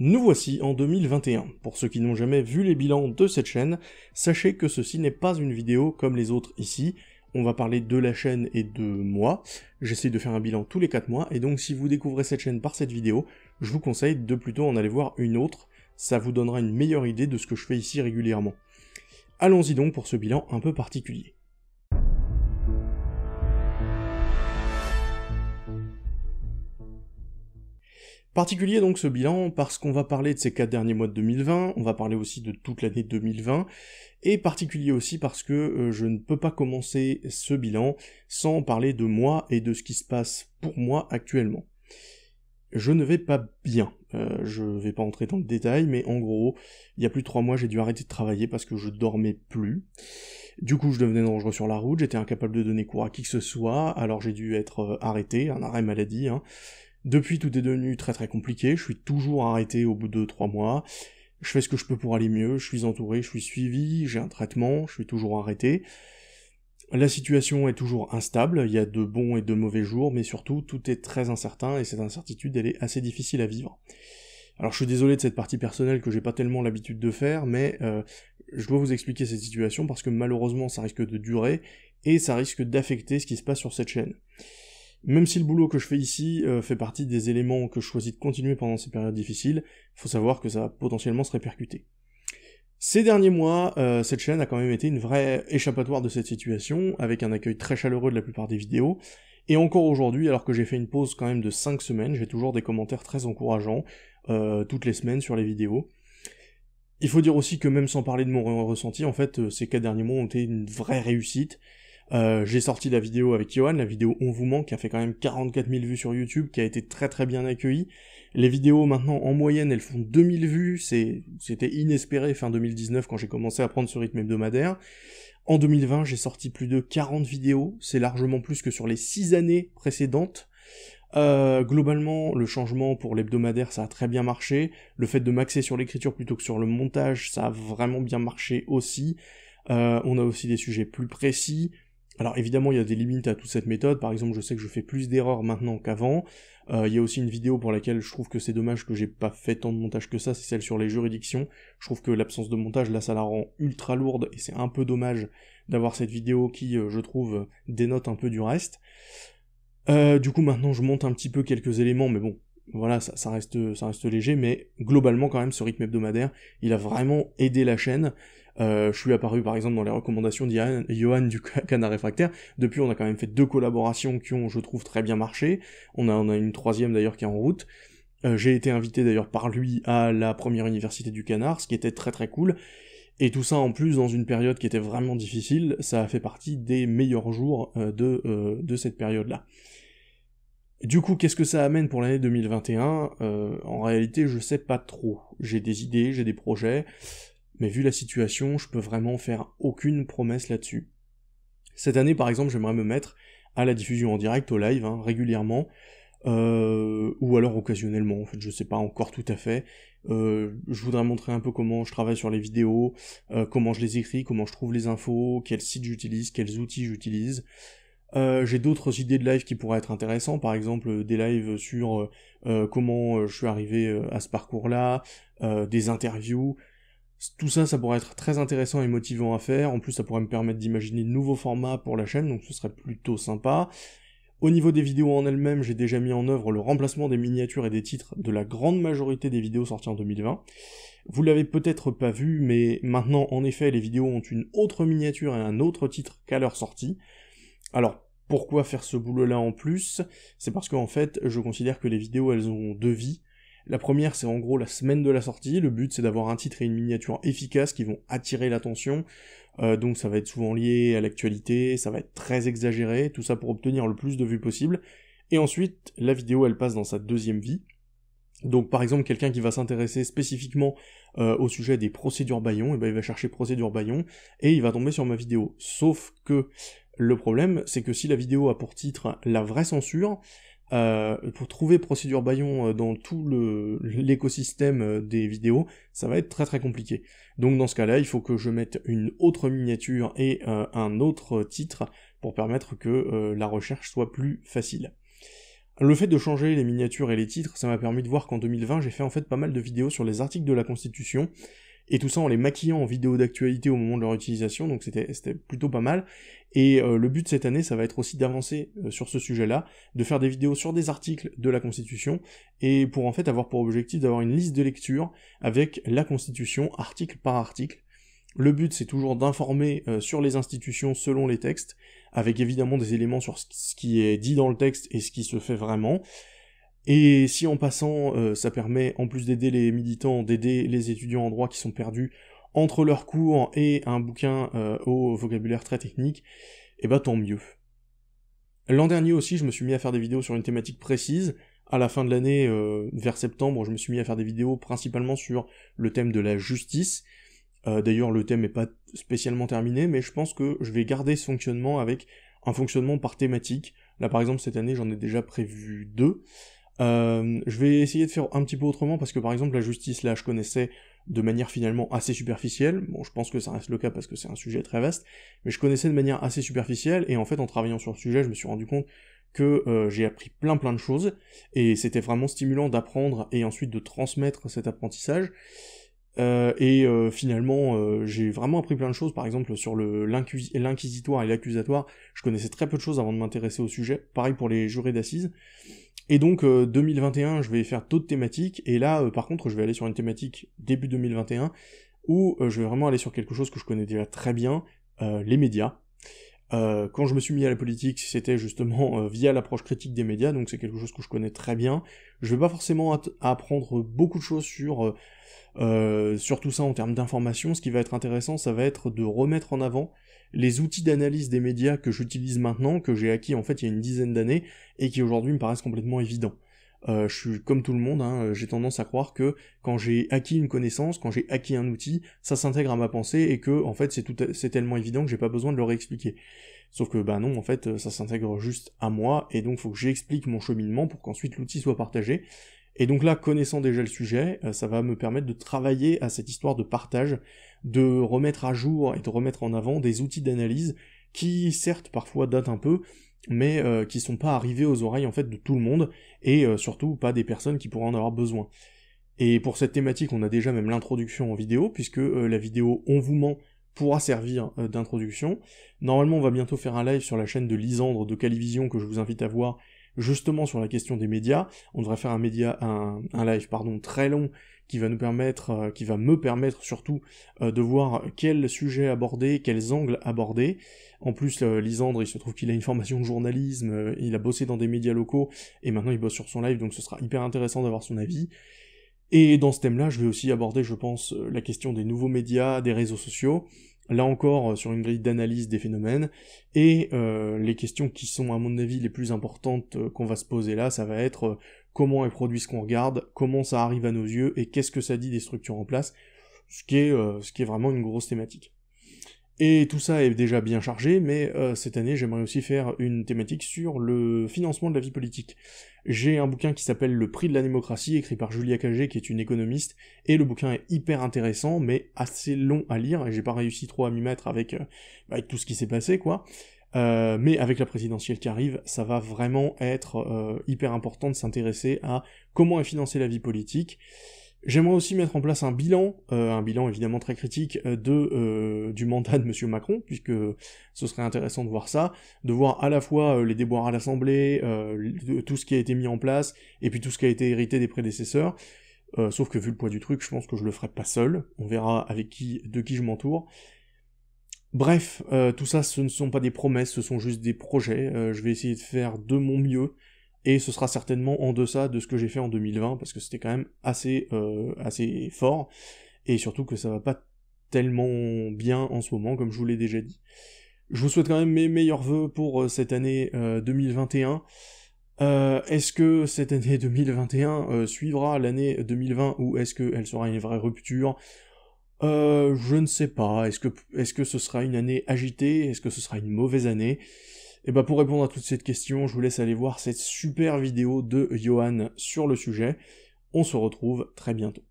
Nous voici en 2021. Pour ceux qui n'ont jamais vu les bilans de cette chaîne, sachez que ceci n'est pas une vidéo comme les autres ici. On va parler de la chaîne et de moi. J'essaie de faire un bilan tous les 4 mois, et donc si vous découvrez cette chaîne par cette vidéo, je vous conseille de plutôt en aller voir une autre, ça vous donnera une meilleure idée de ce que je fais ici régulièrement. Allons-y donc pour ce bilan un peu particulier. Particulier donc ce bilan, parce qu'on va parler de ces 4 derniers mois de 2020, on va parler aussi de toute l'année 2020, et particulier aussi parce que je ne peux pas commencer ce bilan sans parler de moi et de ce qui se passe pour moi actuellement. Je ne vais pas bien, je vais pas entrer dans le détail, mais en gros, il y a plus de 3 mois j'ai dû arrêter de travailler parce que je dormais plus. Du coup je devenais dangereux sur la route, j'étais incapable de donner cours à qui que ce soit, alors j'ai dû être arrêté, un arrêt maladie, hein. Depuis, tout est devenu très très compliqué, je suis toujours arrêté au bout de 3 mois, je fais ce que je peux pour aller mieux, je suis entouré, je suis suivi, j'ai un traitement, je suis toujours arrêté. La situation est toujours instable, il y a de bons et de mauvais jours, mais surtout, tout est très incertain, et cette incertitude, elle est assez difficile à vivre. Alors je suis désolé de cette partie personnelle que j'ai pas tellement l'habitude de faire, mais je dois vous expliquer cette situation, parce que malheureusement, ça risque de durer, et ça risque d'affecter ce qui se passe sur cette chaîne. Même si le boulot que je fais ici fait partie des éléments que je choisis de continuer pendant ces périodes difficiles, faut savoir que ça va potentiellement se répercuter. Ces derniers mois, cette chaîne a quand même été une vraie échappatoire de cette situation, avec un accueil très chaleureux de la plupart des vidéos, et encore aujourd'hui, alors que j'ai fait une pause quand même de 5 semaines, j'ai toujours des commentaires très encourageants, toutes les semaines sur les vidéos. Il faut dire aussi que même sans parler de mon ressenti, en fait, ces 4 derniers mois ont été une vraie réussite. J'ai sorti la vidéo avec Yohan, la vidéo On Vous Manque, qui a fait quand même 44 000 vues sur YouTube, qui a été très très bien accueillie. Les vidéos maintenant, en moyenne, elles font 2000 vues, c'était inespéré fin 2019 quand j'ai commencé à prendre ce rythme hebdomadaire. En 2020, j'ai sorti plus de 40 vidéos, c'est largement plus que sur les 6 années précédentes. Globalement, le changement pour l'hebdomadaire, ça a très bien marché. Le fait de m'axer sur l'écriture plutôt que sur le montage, ça a vraiment bien marché aussi. On a aussi des sujets plus précis. Alors évidemment, il y a des limites à toute cette méthode, par exemple, je sais que je fais plus d'erreurs maintenant qu'avant, il y a aussi une vidéo pour laquelle je trouve que c'est dommage que j'ai pas fait tant de montage que ça, c'est celle sur les juridictions, je trouve que l'absence de montage, là, ça la rend ultra lourde, et c'est un peu dommage d'avoir cette vidéo qui, je trouve, dénote un peu du reste. Du coup, maintenant, je monte un petit peu quelques éléments, mais bon, voilà, ça reste léger, mais globalement, quand même, ce rythme hebdomadaire, il a vraiment aidé la chaîne. Je suis apparu par exemple dans les recommandations d'Yohan du Canard réfractaire. Depuis, on a quand même fait 2 collaborations qui ont, je trouve, très bien marché. On a une 3e d'ailleurs qui est en route. J'ai été invité d'ailleurs par lui à la première université du Canard, ce qui était très très cool. Et tout ça en plus dans une période qui était vraiment difficile, ça a fait partie des meilleurs jours de cette période-là. Du coup, qu'est-ce que ça amène pour l'année 2021 ? En réalité, je sais pas trop. J'ai des idées, j'ai des projets, mais vu la situation, je peux vraiment faire aucune promesse là-dessus. Cette année, par exemple, j'aimerais me mettre à la diffusion en direct, au live, hein, régulièrement, ou alors occasionnellement, en fait, je sais pas encore tout à fait. Je voudrais montrer un peu comment je travaille sur les vidéos, comment je les écris, comment je trouve les infos, quels sites j'utilise, quels outils j'utilise. J'ai d'autres idées de live qui pourraient être intéressants, par exemple des lives sur comment je suis arrivé à ce parcours-là, des interviews, tout ça, ça pourrait être très intéressant et motivant à faire, en plus ça pourrait me permettre d'imaginer de nouveaux formats pour la chaîne, donc ce serait plutôt sympa. Au niveau des vidéos en elles-mêmes, j'ai déjà mis en œuvre le remplacement des miniatures et des titres de la grande majorité des vidéos sorties en 2020. Vous l'avez peut-être pas vu, mais maintenant, en effet, les vidéos ont une autre miniature et un autre titre qu'à leur sortie. Alors, pourquoi faire ce boulot-là en plus? C'est parce qu'en fait, je considère que les vidéos, elles ont 2 vies. La première, c'est en gros la semaine de la sortie, le but c'est d'avoir un titre et une miniature efficaces qui vont attirer l'attention, donc ça va être souvent lié à l'actualité, ça va être très exagéré, tout ça pour obtenir le plus de vues possible, et ensuite, la vidéo elle passe dans sa 2e vie, donc par exemple quelqu'un qui va s'intéresser spécifiquement au sujet des procédures Bayon, et ben il va chercher procédures Bayon, et il va tomber sur ma vidéo, sauf que le problème, c'est que si la vidéo a pour titre la vraie censure, pour trouver procédure Bayon dans tout l'écosystème des vidéos, ça va être très très compliqué. Donc dans ce cas-là, il faut que je mette une autre miniature et un autre titre pour permettre que la recherche soit plus facile. Le fait de changer les miniatures et les titres, ça m'a permis de voir qu'en 2020, j'ai fait en fait pas mal de vidéos sur les articles de la Constitution, et tout ça en les maquillant en vidéos d'actualité au moment de leur utilisation, donc c'était plutôt pas mal, et le but cette année, ça va être aussi d'avancer sur ce sujet-là, de faire des vidéos sur des articles de la Constitution, et pour en fait avoir pour objectif d'avoir une liste de lecture avec la Constitution, article par article. Le but, c'est toujours d'informer sur les institutions selon les textes, avec évidemment des éléments sur ce qui est dit dans le texte et ce qui se fait vraiment. Et si en passant, ça permet, en plus d'aider les militants, d'aider les étudiants en droit qui sont perdus entre leurs cours et un bouquin au vocabulaire très technique, eh ben tant mieux. L'an dernier aussi, je me suis mis à faire des vidéos sur une thématique précise. À la fin de l'année, vers septembre, je me suis mis à faire des vidéos principalement sur le thème de la justice. D'ailleurs, le thème n'est pas spécialement terminé, mais je pense que je vais garder ce fonctionnement avec un fonctionnement par thématique. Là, par exemple, cette année, j'en ai déjà prévu 2. Je vais essayer de faire un petit peu autrement, parce que par exemple la justice, là, je connaissais de manière finalement assez superficielle, bon je pense que ça reste le cas parce que c'est un sujet très vaste, mais je connaissais de manière assez superficielle, et en fait en travaillant sur le sujet, je me suis rendu compte que j'ai appris plein de choses, et c'était vraiment stimulant d'apprendre et ensuite de transmettre cet apprentissage, finalement j'ai vraiment appris plein de choses, par exemple sur l'inquisitoire et l'accusatoire, je connaissais très peu de choses avant de m'intéresser au sujet, pareil pour les jurés d'assises. Et donc 2021, je vais faire d'autres thématiques, et là par contre je vais aller sur une thématique début 2021, où je vais vraiment aller sur quelque chose que je connais déjà très bien, les médias. Quand je me suis mis à la politique, c'était justement via l'approche critique des médias, donc c'est quelque chose que je connais très bien. Je vais pas forcément apprendre beaucoup de choses sur tout ça en termes d'information. Ce qui va être intéressant, ça va être de remettre en avant les outils d'analyse des médias que j'utilise maintenant, que j'ai acquis en fait il y a une dizaine d'années, et qui aujourd'hui me paraissent complètement évidents. Je suis comme tout le monde, hein, j'ai tendance à croire que quand j'ai acquis une connaissance, quand j'ai acquis un outil, ça s'intègre à ma pensée, et que en fait c'est tellement évident que j'ai pas besoin de le réexpliquer. Sauf que bah non, en fait ça s'intègre juste à moi, et donc faut que j'explique mon cheminement pour qu'ensuite l'outil soit partagé. Et donc là, connaissant déjà le sujet, ça va me permettre de travailler à cette histoire de partage, de remettre à jour et de remettre en avant des outils d'analyse qui, certes, parfois datent un peu, mais qui sont pas arrivés aux oreilles, en fait, de tout le monde, et surtout pas des personnes qui pourraient en avoir besoin. Et pour cette thématique, on a déjà même l'introduction en vidéo, puisque la vidéo On Vous Manque pourra servir d'introduction. Normalement, on va bientôt faire un live sur la chaîne de Lysandre de CaliVision, que je vous invite à voir, justement sur la question des médias. On devrait faire un live pardon, très long, qui va nous permettre, qui va me permettre surtout de voir quels sujets aborder, quels angles aborder. En plus, Lysandre, il se trouve qu'il a une formation de journalisme, il a bossé dans des médias locaux, et maintenant il bosse sur son live, donc ce sera hyper intéressant d'avoir son avis. Et dans ce thème-là, je vais aussi aborder, je pense, la question des nouveaux médias, des réseaux sociaux, là encore sur une grille d'analyse des phénomènes, et les questions qui sont à mon avis les plus importantes qu'on va se poser là, ça va être comment est produit ce qu'on regarde, comment ça arrive à nos yeux, et qu'est-ce que ça dit des structures en place, ce qui est vraiment une grosse thématique. Et tout ça est déjà bien chargé, mais cette année j'aimerais aussi faire une thématique sur le financement de la vie politique. J'ai un bouquin qui s'appelle Le prix de la démocratie, écrit par Julia Cagé, qui est une économiste, et le bouquin est hyper intéressant, mais assez long à lire, et j'ai pas réussi trop à m'y mettre avec tout ce qui s'est passé, quoi. Mais avec la présidentielle qui arrive, ça va vraiment être hyper important de s'intéresser à comment est financée la vie politique. J'aimerais aussi mettre en place un bilan évidemment très critique du mandat de Monsieur Macron, puisque ce serait intéressant de voir ça, de voir à la fois les déboires à l'Assemblée, tout ce qui a été mis en place, et puis tout ce qui a été hérité des prédécesseurs, sauf que vu le poids du truc, je pense que je le ferai pas seul, on verra avec de qui je m'entoure. Bref, tout ça, ce ne sont pas des promesses, ce sont juste des projets, je vais essayer de faire de mon mieux, et ce sera certainement en deçà de ce que j'ai fait en 2020, parce que c'était quand même assez fort, et surtout que ça va pas tellement bien en ce moment, comme je vous l'ai déjà dit. Je vous souhaite quand même mes meilleurs vœux pour cette année 2021. Est-ce que cette année 2021 suivra l'année 2020, ou est-ce qu'elle sera une vraie rupture ? Je ne sais pas. Est-ce que ce sera une année agitée ? Est-ce que ce sera une mauvaise année ? Et bah pour répondre à toutes ces questions, je vous laisse aller voir cette super vidéo de Yohan sur le sujet. On se retrouve très bientôt.